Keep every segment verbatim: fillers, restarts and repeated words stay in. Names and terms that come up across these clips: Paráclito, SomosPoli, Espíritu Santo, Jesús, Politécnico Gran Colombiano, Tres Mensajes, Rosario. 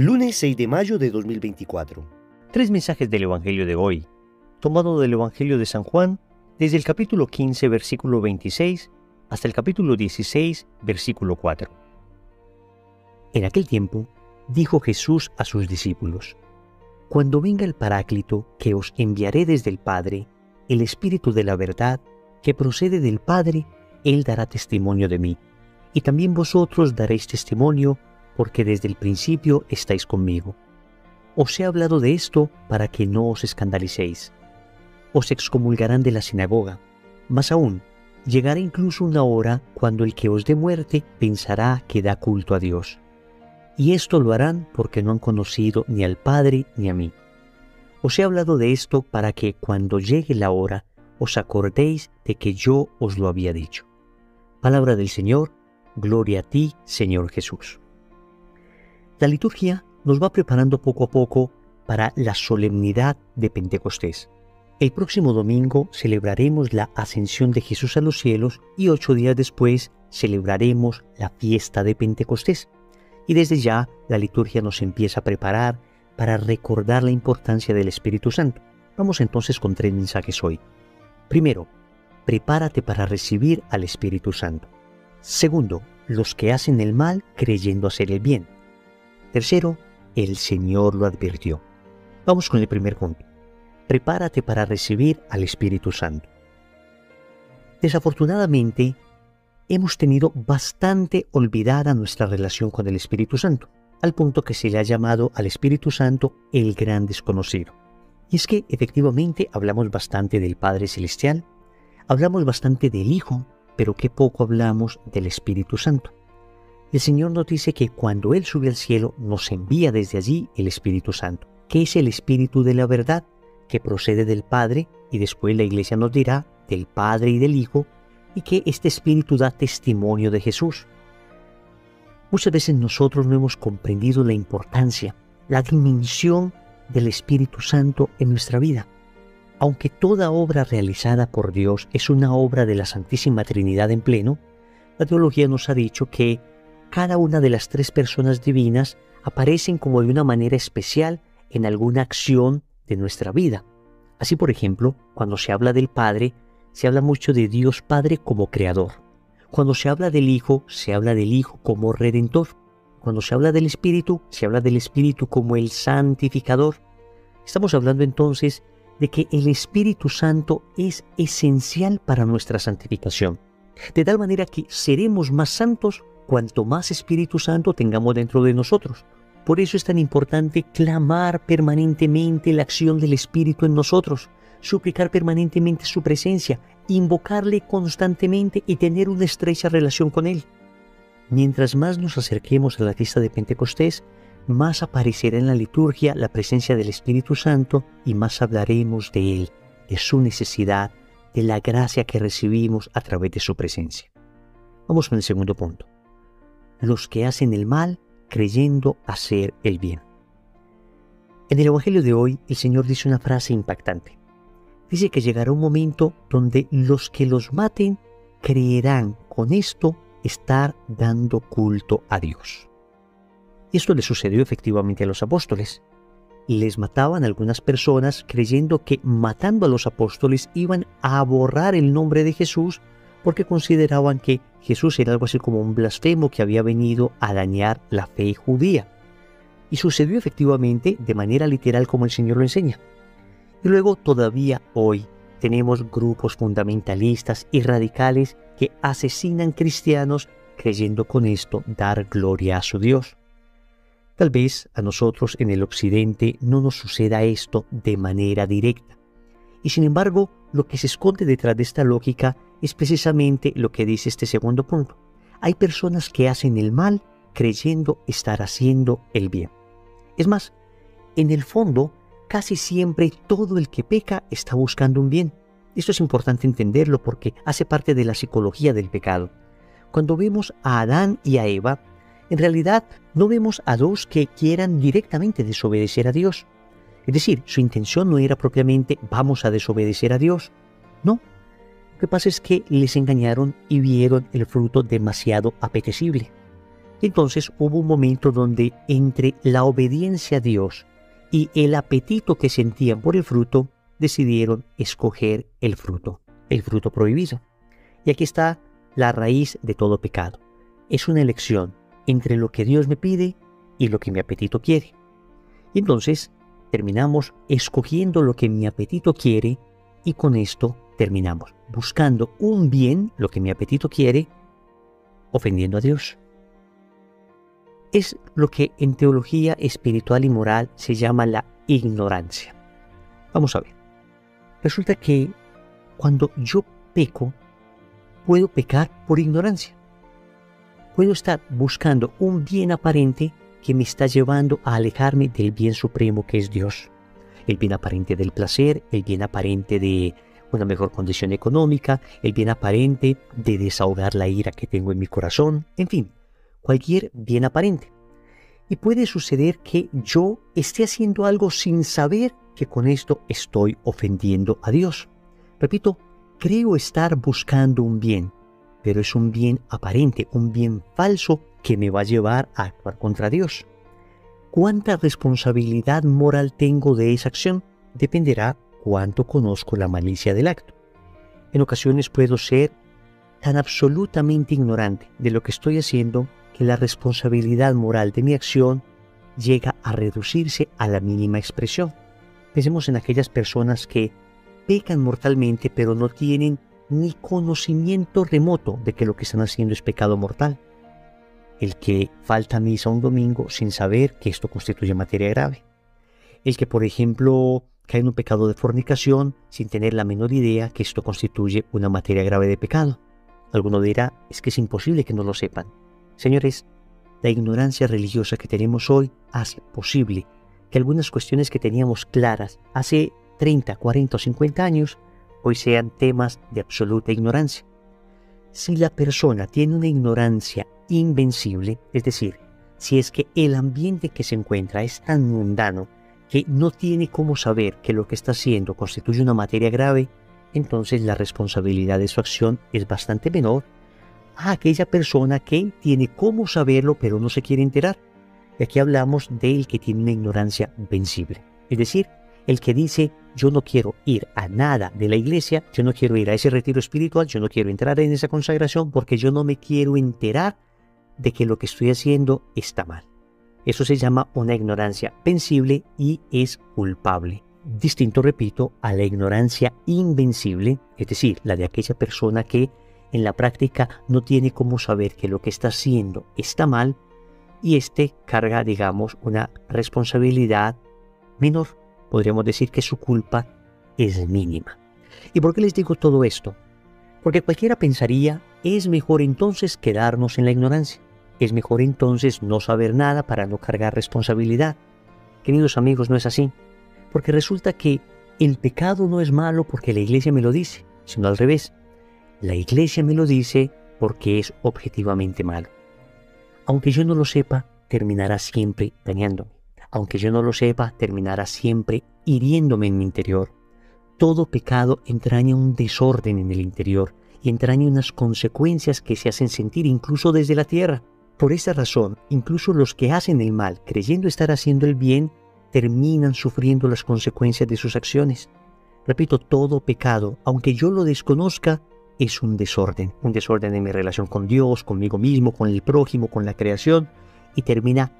Lunes seis de mayo de dos mil veinticuatro. Tres mensajes del Evangelio de hoy, tomado del Evangelio de San Juan, desde el capítulo quince, versículo veintiséis, hasta el capítulo dieciséis, versículo cuatro. En aquel tiempo, dijo Jesús a sus discípulos: Cuando venga el Paráclito, que os enviaré desde el Padre, el Espíritu de la verdad, que procede del Padre, Él dará testimonio de mí. Y también vosotros daréis testimonio, porque desde el principio estáis conmigo. Os he hablado de esto para que no os escandalicéis. Os excomulgarán de la sinagoga. Más aún, llegará incluso una hora cuando el que os dé muerte pensará que da culto a Dios. Y esto lo harán porque no han conocido ni al Padre ni a mí. Os he hablado de esto para que cuando llegue la hora os acordéis de que yo os lo había dicho. Palabra del Señor, gloria a ti, Señor Jesús. La liturgia nos va preparando poco a poco para la solemnidad de Pentecostés. El próximo domingo celebraremos la ascensión de Jesús a los cielos y ocho días después celebraremos la fiesta de Pentecostés. Y desde ya la liturgia nos empieza a preparar para recordar la importancia del Espíritu Santo. Vamos entonces con tres mensajes hoy. Primero, prepárate para recibir al Espíritu Santo. Segundo, los que hacen el mal creyendo hacer el bien. Tercero, el Señor lo advirtió. Vamos con el primer punto. Prepárate para recibir al Espíritu Santo. Desafortunadamente, hemos tenido bastante olvidada nuestra relación con el Espíritu Santo, al punto que se le ha llamado al Espíritu Santo el gran desconocido. Y es que efectivamente hablamos bastante del Padre Celestial, hablamos bastante del Hijo, pero qué poco hablamos del Espíritu Santo. El Señor nos dice que cuando Él sube al cielo nos envía desde allí el Espíritu Santo, que es el Espíritu de la verdad, que procede del Padre, y después la Iglesia nos dirá del Padre y del Hijo, y que este Espíritu da testimonio de Jesús. Muchas veces nosotros no hemos comprendido la importancia, la dimensión del Espíritu Santo en nuestra vida. Aunque toda obra realizada por Dios es una obra de la Santísima Trinidad en pleno, la teología nos ha dicho que cada una de las tres personas divinas aparecen como de una manera especial en alguna acción de nuestra vida. Así, por ejemplo, cuando se habla del Padre, se habla mucho de Dios Padre como Creador. Cuando se habla del Hijo, se habla del Hijo como Redentor. Cuando se habla del Espíritu, se habla del Espíritu como el Santificador. Estamos hablando entonces de que el Espíritu Santo es esencial para nuestra santificación, de tal manera que seremos más santos cuanto más Espíritu Santo tengamos dentro de nosotros. Por eso es tan importante clamar permanentemente la acción del Espíritu en nosotros, suplicar permanentemente su presencia, invocarle constantemente y tener una estrecha relación con Él. Mientras más nos acerquemos a la fiesta de Pentecostés, más aparecerá en la liturgia la presencia del Espíritu Santo y más hablaremos de Él, de su necesidad, de la gracia que recibimos a través de su presencia. Vamos con el segundo punto. Los que hacen el mal creyendo hacer el bien. En el Evangelio de hoy, el Señor dice una frase impactante. Dice que llegará un momento donde los que los maten creerán con esto estar dando culto a Dios. Esto le sucedió efectivamente a los apóstoles. Les mataban a algunas personas creyendo que matando a los apóstoles iban a borrar el nombre de Jesús, porque consideraban que Jesús era algo así como un blasfemo que había venido a dañar la fe judía. Y sucedió efectivamente de manera literal como el Señor lo enseña. Y luego todavía hoy tenemos grupos fundamentalistas y radicales que asesinan cristianos creyendo con esto dar gloria a su Dios. Tal vez a nosotros en el occidente no nos suceda esto de manera directa. Y sin embargo, lo que se esconde detrás de esta lógica es precisamente lo que dice este segundo punto. Hay personas que hacen el mal creyendo estar haciendo el bien. Es más, en el fondo, casi siempre todo el que peca está buscando un bien. Esto es importante entenderlo porque hace parte de la psicología del pecado. Cuando vemos a Adán y a Eva, en realidad no vemos a dos que quieran directamente desobedecer a Dios. Es decir, su intención no era propiamente vamos a desobedecer a Dios. No. Lo que pasa es que les engañaron y vieron el fruto demasiado apetecible. Entonces hubo un momento donde entre la obediencia a Dios y el apetito que sentían por el fruto, decidieron escoger el fruto, el fruto prohibido. Y aquí está la raíz de todo pecado. Es una elección entre lo que Dios me pide y lo que mi apetito quiere. Y entonces terminamos escogiendo lo que mi apetito quiere, y con esto terminamos buscando un bien, lo que mi apetito quiere, ofendiendo a Dios. Es lo que en teología espiritual y moral se llama la ignorancia. Vamos a ver. Resulta que cuando yo peco, puedo pecar por ignorancia. Puedo estar buscando un bien aparente que me está llevando a alejarme del bien supremo que es Dios. El bien aparente del placer, el bien aparente de una mejor condición económica, el bien aparente de desahogar la ira que tengo en mi corazón, en fin, cualquier bien aparente. Y puede suceder que yo esté haciendo algo sin saber que con esto estoy ofendiendo a Dios. Repito, creo estar buscando un bien, pero es un bien aparente, un bien falso que me va a llevar a actuar contra Dios. ¿Cuánta responsabilidad moral tengo de esa acción? Dependerá cuánto conozco la malicia del acto. En ocasiones puedo ser tan absolutamente ignorante de lo que estoy haciendo que la responsabilidad moral de mi acción llega a reducirse a la mínima expresión. Pensemos en aquellas personas que pecan mortalmente pero no tienen ni conocimiento remoto de que lo que están haciendo es pecado mortal. El que falta a misa un domingo sin saber que esto constituye materia grave. El que, por ejemplo, cae en un pecado de fornicación sin tener la menor idea que esto constituye una materia grave de pecado. Alguno dirá, es que es imposible que no lo sepan. Señores, la ignorancia religiosa que tenemos hoy hace posible que algunas cuestiones que teníamos claras hace treinta, cuarenta o cincuenta años, hoy sean temas de absoluta ignorancia. Si la persona tiene una ignorancia invencible, es decir, si es que el ambiente que se encuentra es tan mundano que no tiene cómo saber que lo que está haciendo constituye una materia grave, entonces la responsabilidad de su acción es bastante menor a aquella persona que tiene cómo saberlo pero no se quiere enterar. Y aquí hablamos del que tiene una ignorancia vencible, es decir, el que dice, yo no quiero ir a nada de la iglesia, yo no quiero ir a ese retiro espiritual, yo no quiero entrar en esa consagración porque yo no me quiero enterar de que lo que estoy haciendo está mal. Eso se llama una ignorancia vencible y es culpable. Distinto, repito, a la ignorancia invencible, es decir, la de aquella persona que en la práctica no tiene cómo saber que lo que está haciendo está mal, y este carga, digamos, una responsabilidad menor. Podríamos decir que su culpa es mínima. ¿Y por qué les digo todo esto? Porque cualquiera pensaría, es mejor entonces quedarnos en la ignorancia. Es mejor entonces no saber nada para no cargar responsabilidad. Queridos amigos, no es así. Porque resulta que el pecado no es malo porque la iglesia me lo dice, sino al revés. La iglesia me lo dice porque es objetivamente malo. Aunque yo no lo sepa, terminará siempre dañándome. Aunque yo no lo sepa, terminará siempre hiriéndome en mi interior. Todo pecado entraña un desorden en el interior y entraña unas consecuencias que se hacen sentir incluso desde la tierra. Por esa razón, incluso los que hacen el mal, creyendo estar haciendo el bien, terminan sufriendo las consecuencias de sus acciones. Repito, todo pecado, aunque yo lo desconozca, es un desorden. Un desorden en mi relación con Dios, conmigo mismo, con el prójimo, con la creación, y termina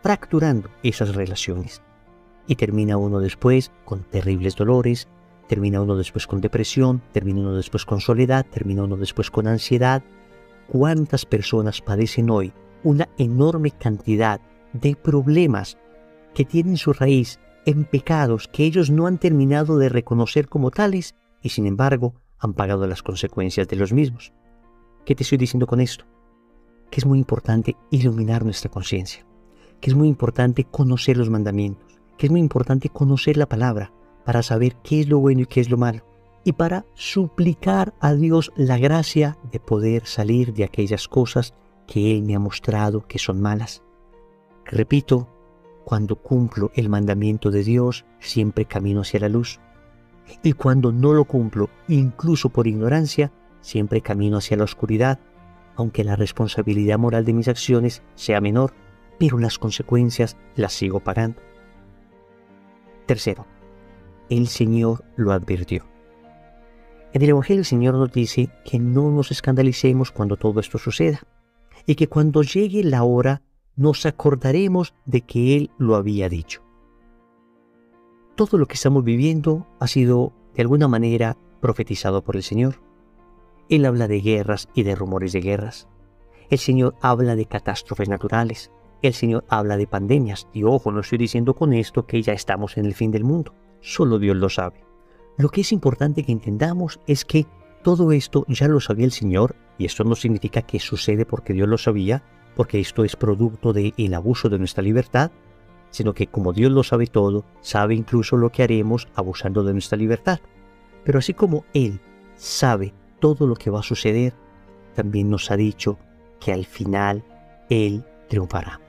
fracturando esas relaciones. Y termina uno después con terribles dolores, termina uno después con depresión, termina uno después con soledad, termina uno después con ansiedad. ¿Cuántas personas padecen hoy una enorme cantidad de problemas que tienen su raíz en pecados que ellos no han terminado de reconocer como tales y sin embargo han pagado las consecuencias de los mismos? ¿Qué te estoy diciendo con esto? Que es muy importante iluminar nuestra conciencia, que es muy importante conocer los mandamientos, que es muy importante conocer la palabra para saber qué es lo bueno y qué es lo malo, y para suplicar a Dios la gracia de poder salir de aquellas cosas que Él me ha mostrado que son malas. Repito, cuando cumplo el mandamiento de Dios, siempre camino hacia la luz, y cuando no lo cumplo, incluso por ignorancia, siempre camino hacia la oscuridad. aunque la responsabilidad moral de mis acciones sea menor, pero las consecuencias las sigo pagando. Tercero, el Señor lo advirtió. En el Evangelio el Señor nos dice que no nos escandalicemos cuando todo esto suceda, y que cuando llegue la hora nos acordaremos de que Él lo había dicho. Todo lo que estamos viviendo ha sido, de alguna manera, profetizado por el Señor. Él habla de guerras y de rumores de guerras. El Señor habla de catástrofes naturales. El Señor habla de pandemias. Y ojo, no estoy diciendo con esto que ya estamos en el fin del mundo. Solo Dios lo sabe. Lo que es importante que entendamos es que todo esto ya lo sabía el Señor, y esto no significa que sucede porque Dios lo sabía, porque esto es producto del abuso de nuestra libertad, sino que como Dios lo sabe todo, sabe incluso lo que haremos abusando de nuestra libertad. Pero así como Él sabe todo lo que va a suceder, también nos ha dicho que al final Él triunfará.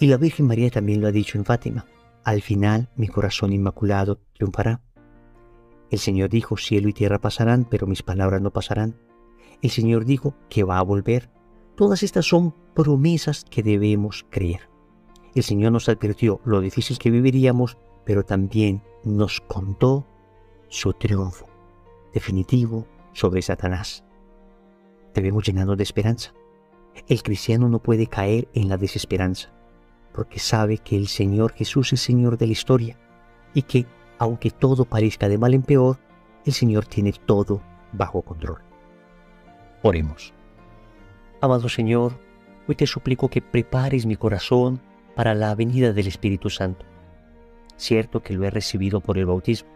Y la Virgen María también lo ha dicho en Fátima: al final mi corazón inmaculado triunfará. El Señor dijo: cielo y tierra pasarán, pero mis palabras no pasarán. El Señor dijo que va a volver. Todas estas son promesas que debemos creer. El Señor nos advirtió lo difícil que viviríamos, pero también nos contó su triunfo definitivo sobre Satanás. Debemos llenarnos de esperanza. El cristiano no puede caer en la desesperanza, porque sabe que el Señor Jesús es Señor de la historia, y que, aunque todo parezca de mal en peor, el Señor tiene todo bajo control. Oremos. Amado Señor, hoy te suplico que prepares mi corazón para la venida del Espíritu Santo. Cierto que lo he recibido por el bautismo,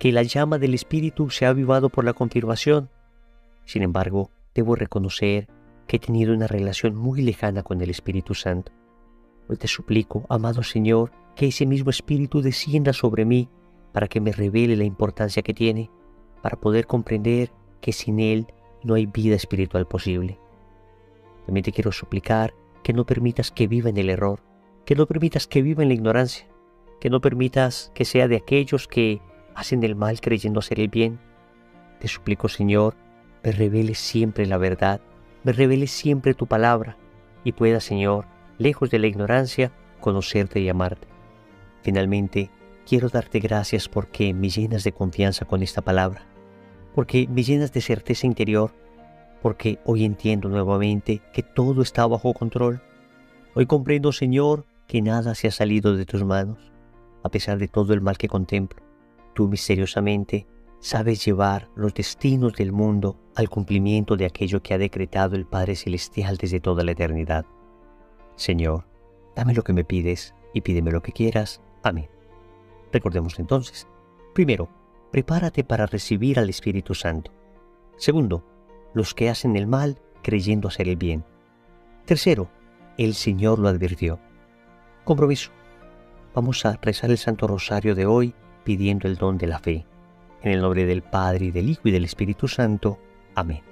que la llama del Espíritu se ha avivado por la confirmación. Sin embargo, debo reconocer que he tenido una relación muy lejana con el Espíritu Santo. Hoy te suplico, amado Señor, que ese mismo Espíritu descienda sobre mí para que me revele la importancia que tiene, para poder comprender que sin Él no hay vida espiritual posible. También te quiero suplicar que no permitas que viva en el error, que no permitas que viva en la ignorancia, que no permitas que sea de aquellos que hacen el mal creyendo hacer el bien. Te suplico, Señor, me reveles siempre la verdad, me reveles siempre tu palabra, y pueda, Señor, lejos de la ignorancia, conocerte y amarte. Finalmente, quiero darte gracias porque me llenas de confianza con esta palabra, porque me llenas de certeza interior, porque hoy entiendo nuevamente que todo está bajo control. Hoy comprendo, Señor, que nada se ha salido de tus manos. A pesar de todo el mal que contemplo, tú misteriosamente sabes llevar los destinos del mundo al cumplimiento de aquello que ha decretado el Padre Celestial desde toda la eternidad. Señor, dame lo que me pides y pídeme lo que quieras. Amén. Recordemos entonces: primero, prepárate para recibir al Espíritu Santo. Segundo, los que hacen el mal creyendo hacer el bien. Tercero, el Señor lo advirtió. Compromiso. Vamos a rezar el Santo Rosario de hoy pidiendo el don de la fe. En el nombre del Padre, y del Hijo, y del Espíritu Santo. Amén.